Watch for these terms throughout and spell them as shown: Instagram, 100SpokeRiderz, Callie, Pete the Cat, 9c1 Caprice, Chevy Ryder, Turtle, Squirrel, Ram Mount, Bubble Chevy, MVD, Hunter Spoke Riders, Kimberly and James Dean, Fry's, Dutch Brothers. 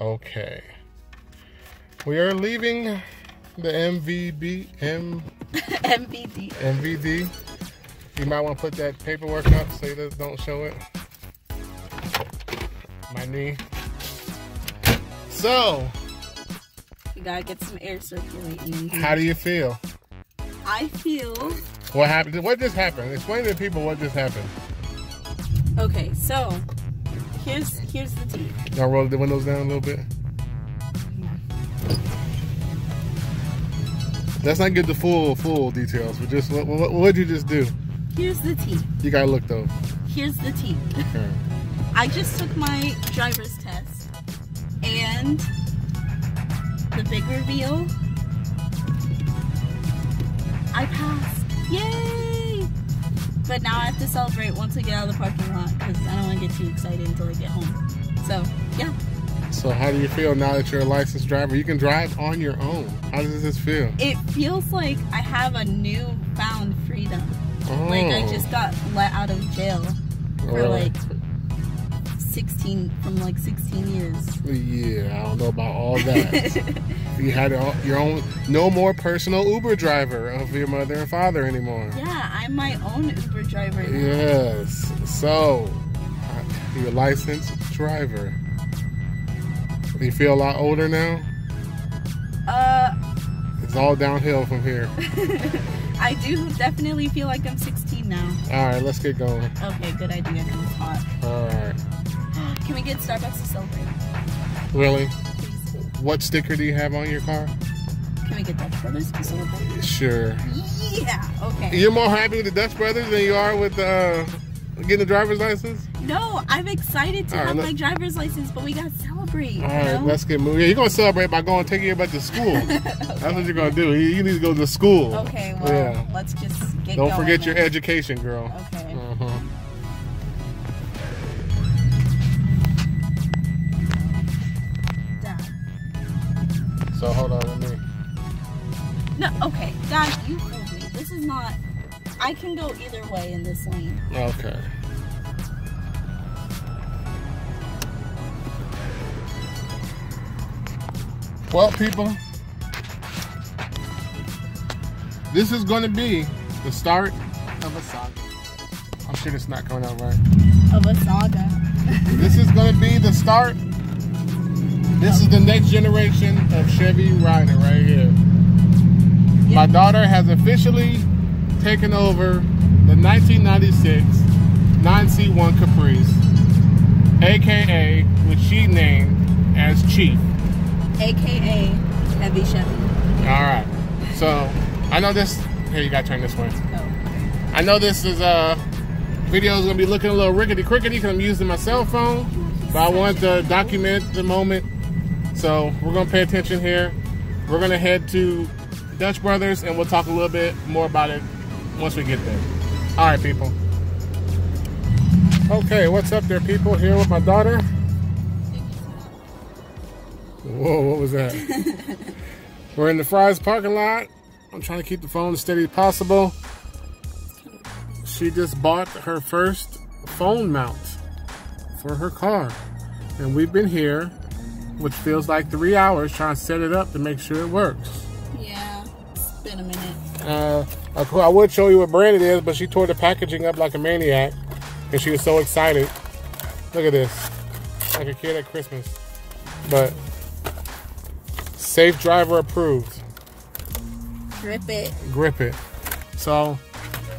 Okay. We are leaving the MVD. You might want to put that paperwork up so you don't show it. My knee. So. You gotta get some air circulating. How do you feel? I feel. What happened? What just happened? Explain to the people what just happened. Okay, so here's the tea. Y'all roll the windows down a little bit. Let's not get the full details, but just what'd you just do? Here's the tea. You gotta look though. Here's the tea. Okay. I just took my driver's test, and the big reveal. I passed. Yay! But now I have to celebrate once I get out of the parking lot because I don't want to get too excited until I get home. So, yeah. So how do you feel now that you're a licensed driver? You can drive on your own. How does this feel? It feels like I have a newfound freedom. Oh. Like I just got let out of jail for like 16 years. Yeah, I don't know about all that. You had your own, no more personal Uber driver of your mother and father anymore. Yeah, I'm my own Uber driver now. Yes, so you're a licensed driver. Do you feel a lot older now? It's all downhill from here. I do definitely feel like I'm 16 now. Alright, let's get going. Okay, good idea. It's hot. Alright. Can we get Starbucks to celebrate? Really? Please. What sticker do you have on your car? Can we get Dutch Brothers to celebrate? Sure. Yeah, okay. You're more happy with the Dutch Brothers than you are with getting a driver's license? No, I'm excited to have my driver's license, but we gotta celebrate. Alright, let's get moving. Yeah, you're gonna celebrate by going taking your butt to school. Okay. That's what you're gonna do. You need to go to school. Okay, well, yeah. Let's just get going. Don't forget your education, girl. Okay. Dad. So hold on with me. No, okay. Dad, you fooled me. This is not. I can go either way in this lane. Okay. Well, people, this is going to be the start of a saga. I'm sure it's not coming out right. Of a saga. This is going to be the start. This is the next generation of Chevy Ryder right here. Yep. My daughter has officially taken over the 1996 9c1 Caprice, a.k.a. which she named as Chief. AKA Heavy Chevy. Alright. So, I know this. Here, you gotta turn this way. Oh. I know this is video is gonna be looking a little rickety crickety because I'm using my cell phone. But I wanted to document the moment. So, we're gonna pay attention here. We're gonna head to Dutch Brothers and we'll talk a little bit more about it once we get there. Alright, people. Okay, what's up there, people? Here with my daughter. Whoa, what was that? We're in the Fry's parking lot. I'm trying to keep the phone as steady as possible. She just bought her first phone mount for her car. And we've been here, which feels like 3 hours, trying to set it up to make sure it works. Yeah, it's been a minute. I would show you what brand it is, but she tore the packaging up like a maniac. And she was so excited. Look at this. Like a kid at Christmas. But... safe driver approved. Grip it. Grip it. So,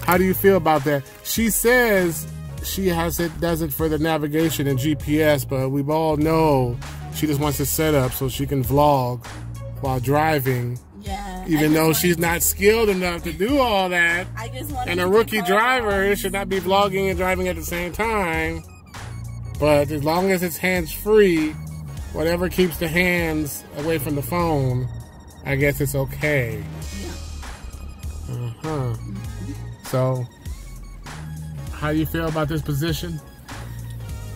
how do you feel about that? She says she does it for the navigation and GPS, but we all know she just wants to set up so she can vlog while driving. Yeah. Even though she's not skilled enough to do all that. I just want. And a rookie driver should not be vlogging and driving at the same time. But as long as it's hands-free. Whatever keeps the hands away from the phone, I guess it's okay. Uh-huh. So, how do you feel about this position?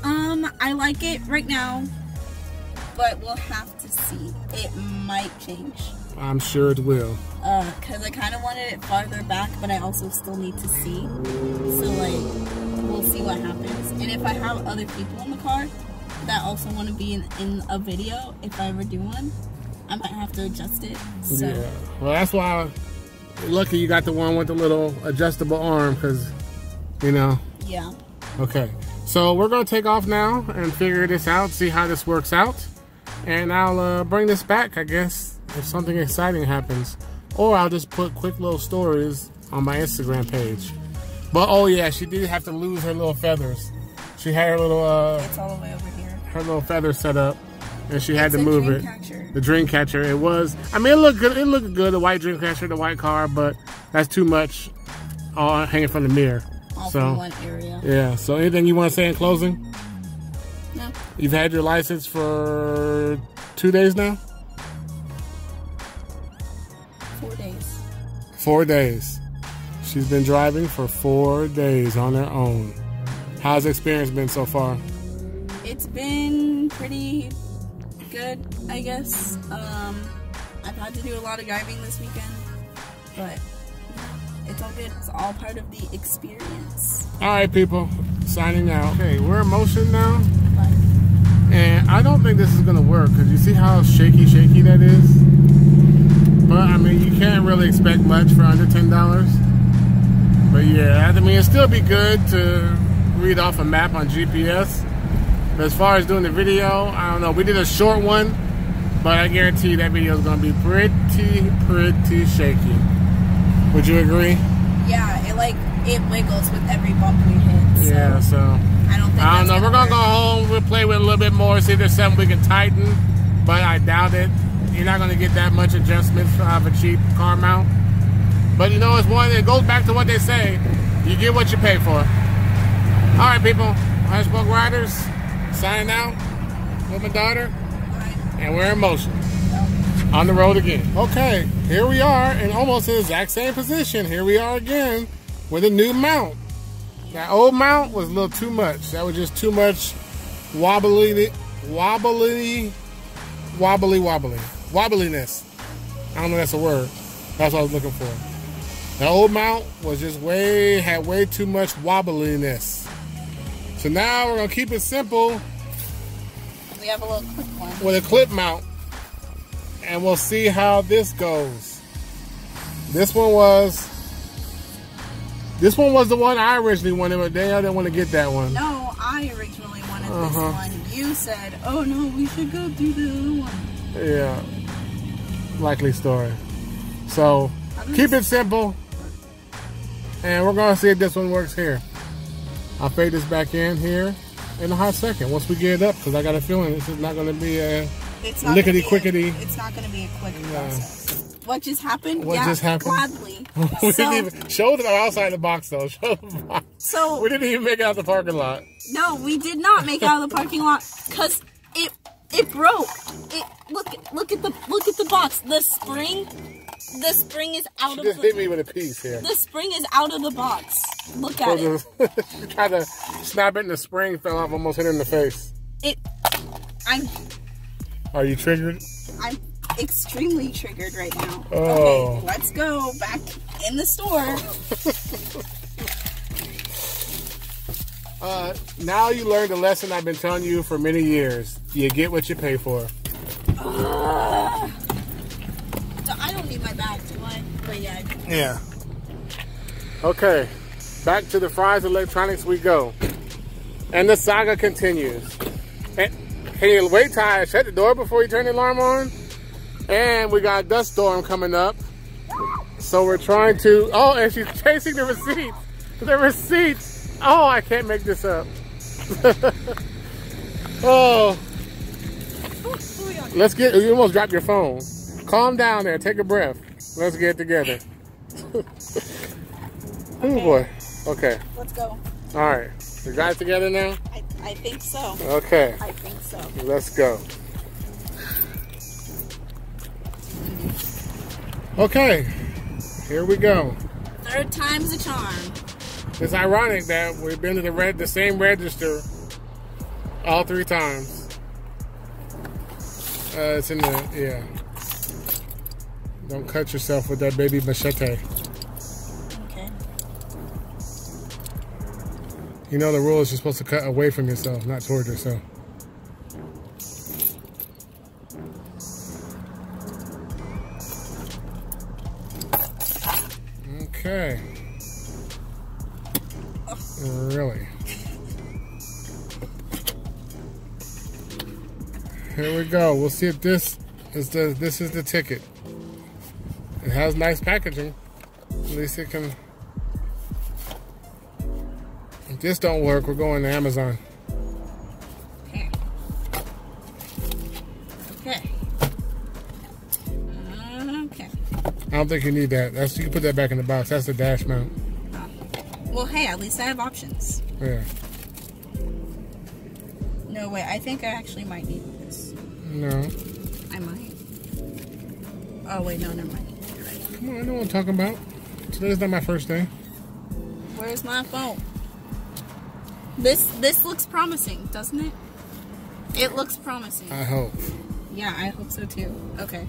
I like it right now, but we'll have to see. It might change. I'm sure it will. Because I kind of wanted it farther back, but I also still need to see. So, like, we'll see what happens. And if I have other people in the car, that also want to be in a video if I ever do one. I might have to adjust it. So. Yeah. Well, that's why lucky you got the one with the little adjustable arm, because, you know. Yeah. Okay. So we're going to take off now and figure this out, see how this works out. And I'll bring this back, I guess, if something exciting happens. Or I'll just put quick little stories on my Instagram page. But, oh yeah, she did have to lose her little feathers. She had her little... it's all the way over here. Her little feather set up. And she had to move it. The dream catcher. It was... I mean, it looked good. It looked good. The white dream catcher, the white car. But that's too much all hanging from the mirror. All from one area. Yeah. So anything you want to say in closing? No. You've had your license for 2 days now? 4 days. 4 days. She's been driving for 4 days on her own. How's the experience been so far? It's been pretty good, I guess. I've had to do a lot of driving this weekend, but it's all good. It's all part of the experience. All right, people. Signing out. Okay, we're in motion now. Bye. And I don't think this is going to work because you see how shaky that is? But, I mean, you can't really expect much for under $10. But yeah, I mean, it'd still be good to read off a map on GPS. But as far as doing the video, I don't know. We did a short one, but I guarantee that video is going to be pretty shaky. Would you agree? Yeah, it wiggles with every bump we hit. So yeah, so. I don't know. We're going to go home. We'll play with it a little bit more, see if there's something we can tighten. But I doubt it. You're not going to get that much adjustments out of a cheap car mount. But you know, it goes back to what they say. You get what you pay for. All right, people. 100SpokeRiderz signing out with my daughter. And we're in motion. On the road again. Okay, here we are in almost the exact same position. Here we are again with a new mount. That old mount was a little too much. That was just too much wobbliness. I don't know if that's a word. That's what I was looking for. The old mount was just had way too much wobbliness. So now we're gonna keep it simple. We have a little clip one. With a clip mount. And we'll see how this goes. This one was the one I originally wanted, but Danielle didn't want to get that one. No, I originally wanted this one. You said, oh no, we should go do the other one. Yeah. Likely story. So keep it simple. And we're going to see if this one works here. I'll fade this back in here in a hot second once we get it up, because I got a feeling this is not going to be a lickety-quickety. It's not going to be a quick process. What just happened? What just happened? Gladly. we didn't even show them outside the box, though. Show the box. So, we didn't even make it out the parking lot. No, we did not make it out of the parking lot because it broke. Look at the box. The spring is out of the box. She just hit me with a piece here. The spring is out of the box. Look at it. She tried to snap it and the spring fell off, almost hit her in the face. Are you triggered? I'm extremely triggered right now. Oh. Okay, let's go back in the store. Now you learned a lesson I've been telling you for many years. You get what you pay for. I don't need my bag, do I? But yeah. Yeah. Okay. Back to the Fry's Electronics we go. And the saga continues. And can you wait till I shut the door before you turn the alarm on? And we got a dust storm coming up. So we're trying to... Oh, and she's chasing the receipt. The receipt. Oh, I can't make this up. Oh. Let's get... You almost dropped your phone. Calm down there. Take a breath. Let's get together. Okay. Oh, boy. Okay. Let's go. All right. You guys together now? I think so. Okay. I think so. Let's go. Okay. Here we go. Third time's a charm. It's ironic that we've been to the same register all three times. It's in the... Yeah. Don't cut yourself with that baby machete. Okay. You know the rule is you're supposed to cut away from yourself, not toward yourself. Okay. Really. Here we go. We'll see if this is the ticket. It has nice packaging. At least it can. If this don't work, we're going to Amazon. I don't think you need that. That's, you can put that back in the box. That's the dash mount. Oh. Well, hey, at least I have options. Yeah. No way. I think I actually might need this. No. I might. Oh, wait. No, never mind. You're right. Come on. I know what I'm talking about. Today's not my first day. Where's my phone? This looks promising, doesn't it? It looks promising. I hope. Yeah, I hope so, too. Okay.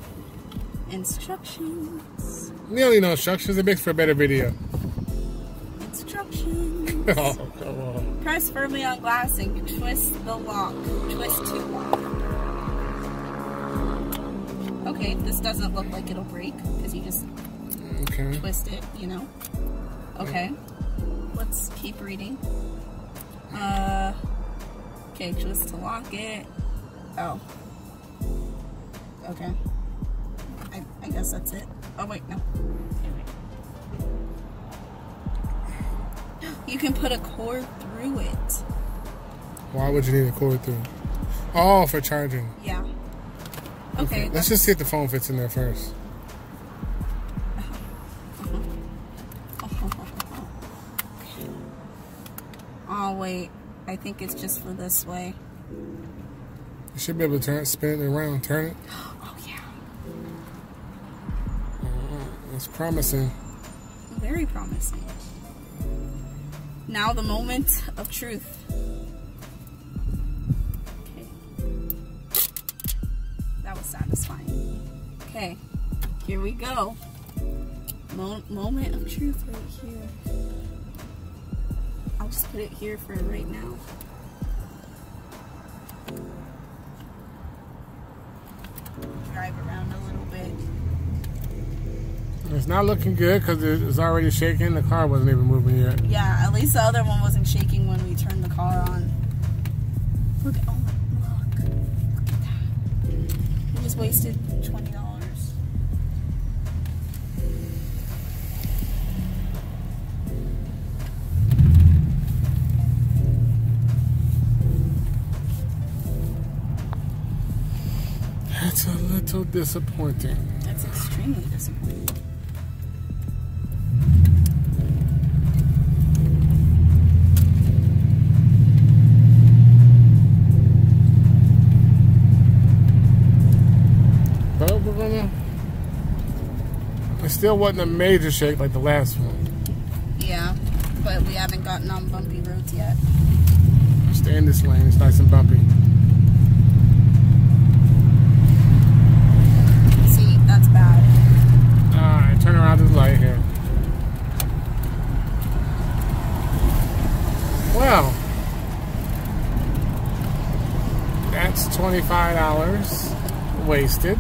Instructions. Nearly no instructions. It makes for a better video. Instructions. Oh, come on. Press firmly on glass and twist the lock. Twist to lock. Okay, this doesn't look like it'll break because you just twist it, you know. Okay. Let's keep reading. Okay, twist to lock it. Oh. Okay. I guess that's it. Oh wait, no. You can put a cord through it. Why would you need a cord through? Oh, for charging. Yeah. Okay. Let's just see if the phone fits in there first. Oh wait, I think it's just for this way. You should be able to turn it, spin it around, turn it. It's promising. Very promising. Now the moment of truth. Okay. That was satisfying. Okay. Here we go. Moment of truth right here. I'll just put it here for right now. Drive around a little bit. It's not looking good because it's already shaking. The car wasn't even moving yet. Yeah, at least the other one wasn't shaking when we turned the car on. Look, oh my, look at that. We just wasted $20. That's a little disappointing. That's extremely disappointing. Still wasn't a major shake like the last one. Yeah, but we haven't gotten on bumpy roads yet. Stay in this lane, it's nice and bumpy. See, that's bad. Alright, turn around this light here. Well, that's $25 wasted.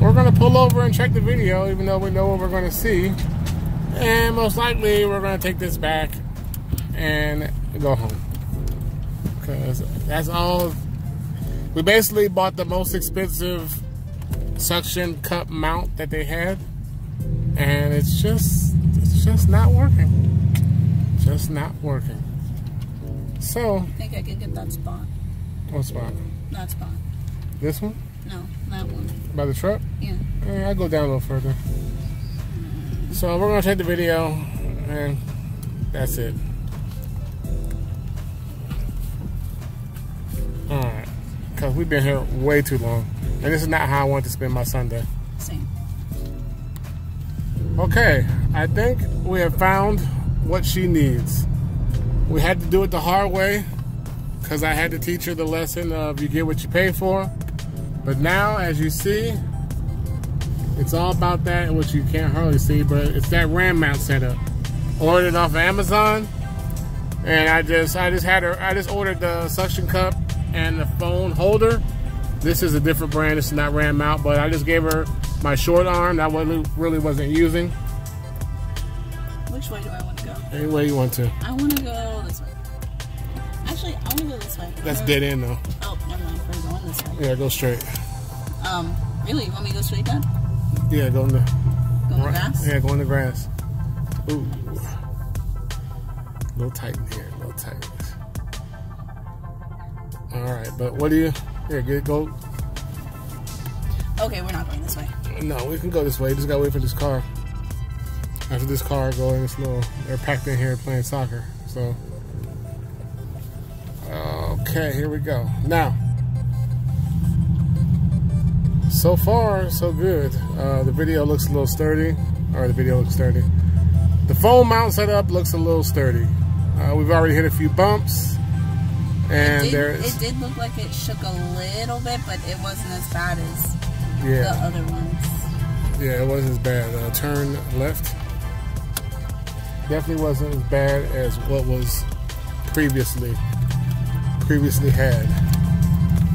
We're going to pull over and check the video, even though we know what we're going to see, and most likely we're going to take this back and go home, because that's all. We basically bought the most expensive suction cup mount that they had, and it's just not working, so I think I can get that spot. What spot? That spot. This one? No, that one. By the truck? Yeah. I'll go down a little further. So we're going to take the video, and that's it. Alright. Because we've been here way too long. And this is not how I want to spend my Sunday. Same. Okay. I think we have found what she needs. We had to do it the hard way, because I had to teach her the lesson of you get what you pay for. But now, as you see, it's all about that, which you can't hardly see, but it's that Ram Mount setup. ordered off of Amazon, and I just ordered the suction cup and the phone holder. This is a different brand. This is not Ram Mount, but I just gave her my short arm that I really wasn't using. Which way do I want to go? Any way you want to. I want to go this way. Actually, I want to go this way. That's dead end though. Oh, never mind. We're going this way. Yeah, go straight. Really? You want me to go straight down? Yeah, go in the. Go in the grass? Yeah, go in the grass. Ooh. A little tight in here. A little tight. Alright, but what do you. Here, get go. Okay, we're not going this way. No, we can go this way. Just gotta wait for this car. After this car going, it's little. They're packed in here playing soccer. So. Okay, here we go. Now. So far, so good. The video looks a little sturdy. The phone mount setup looks a little sturdy. We've already hit a few bumps. And it did look like it shook a little bit, but it wasn't as bad as the other ones. Yeah, it wasn't as bad. Turn left. Definitely wasn't as bad as what was previously had.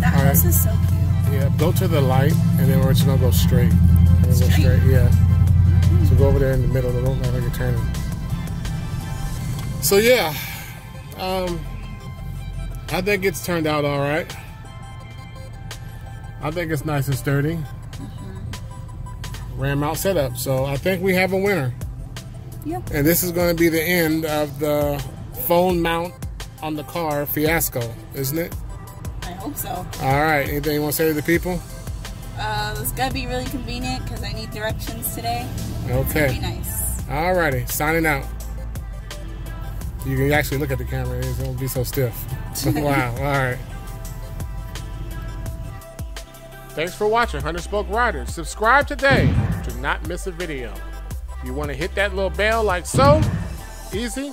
That house is so cute. Yeah, go to the light, and then we're just gonna go straight. Yeah. Mm-hmm. So go over there in the middle. They don't matter if you're turning. So yeah, I think it's turned out all right. I think it's nice and sturdy. Mm-hmm. Ram Mount setup. So I think we have a winner. Yep. And this is going to be the end of the phone mount on the car fiasco, isn't it? Hope so. Alright, anything you want to say to the people? It's got to be really convenient because I need directions today. Okay. It's be nice. Alrighty, signing out. You can actually look at the camera, it won't be so stiff. Wow, alright. Thanks for watching Hunter Spoke Riders. Subscribe today to not miss a video. You want to hit that little bell like so, easy.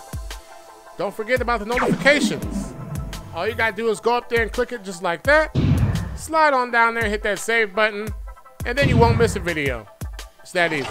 Don't forget about the notifications. All you gotta do is go up there and click it just like that. Slide on down there, hit that save button, and then you won't miss a video. It's that easy.